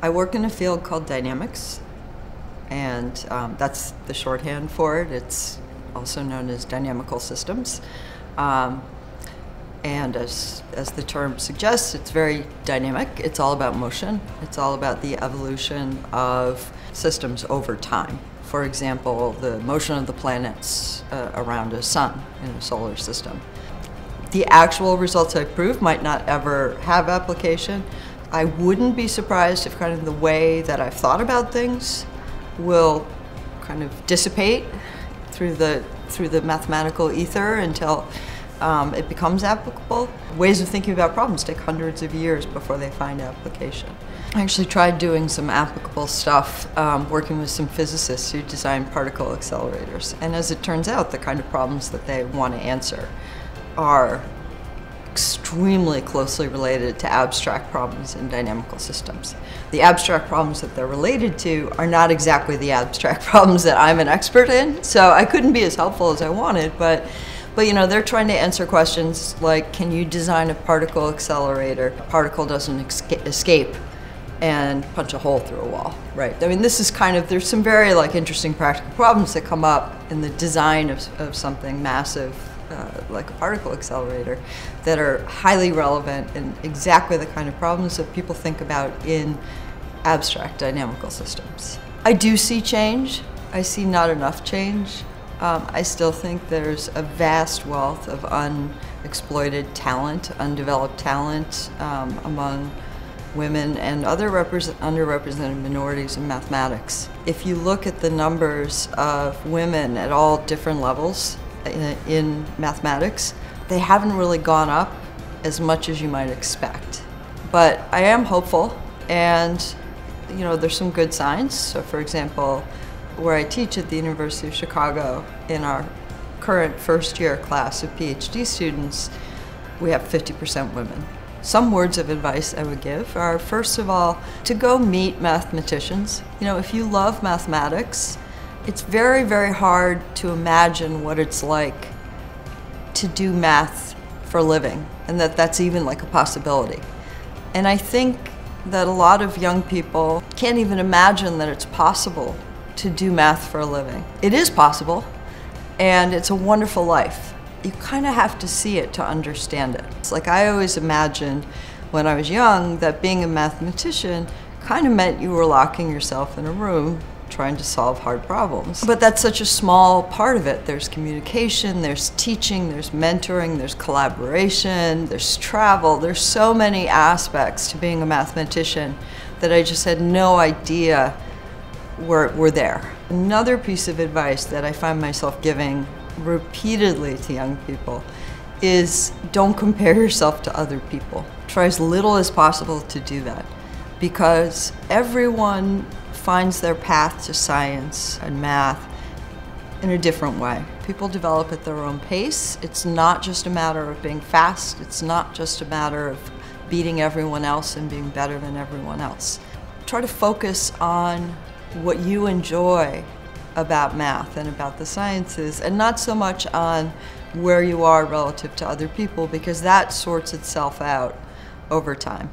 I work in a field called dynamics, and that's the shorthand for it. It's also known as dynamical systems. And as the term suggests, it's very dynamic. It's all about motion. It's all about the evolution of systems over time. For example, the motion of the planets around a sun in a solar system. The actual results I prove might not ever have application. I wouldn't be surprised if kind of the way that I've thought about things will kind of dissipate through the mathematical ether until it becomes applicable. Ways of thinking about problems take hundreds of years before they find application. I actually tried doing some applicable stuff, working with some physicists who design particle accelerators. And as it turns out, the kind of problems that they want to answer are extremely closely related to abstract problems in dynamical systems. The abstract problems that they're related to are not exactly the abstract problems that I'm an expert in, so I couldn't be as helpful as I wanted, but you know, they're trying to answer questions like, can you design a particle accelerator? A particle doesn't escape and punch a hole through a wall, right? I mean, this is kind of, there's some very like interesting practical problems that come up in the design of something massive like a particle accelerator that are highly relevant and exactly the kind of problems that people think about in abstract dynamical systems. I do see change. I see not enough change. I still think there's a vast wealth of unexploited talent, undeveloped talent among women and other underrepresented minorities in mathematics. If you look at the numbers of women at all different levels in mathematics, they haven't really gone up as much as you might expect. But I am hopeful, and you know, there's some good signs. So for example, where I teach at the University of Chicago, in our current first year class of PhD students, we have 50% women. Some words of advice I would give are, first of all, to go meet mathematicians. You know, if you love mathematics, it's very, very hard to imagine what it's like to do math for a living, and that that's even like a possibility. And I think that a lot of young people can't even imagine that it's possible to do math for a living. It is possible, and it's a wonderful life. You kind of have to see it to understand it. It's like I always imagined when I was young that being a mathematician kind of meant you were locking yourself in a room trying to solve hard problems. But that's such a small part of it. There's communication, there's teaching, there's mentoring, there's collaboration, there's travel. There's so many aspects to being a mathematician that I just had no idea were there. Another piece of advice that I find myself giving repeatedly to young people is don't compare yourself to other people. Try as little as possible to do that, because everyone finds their path to science and math in a different way. People develop at their own pace. It's not just a matter of being fast. It's not just a matter of beating everyone else and being better than everyone else. Try to focus on what you enjoy about math and about the sciences, and not so much on where you are relative to other people, because that sorts itself out over time.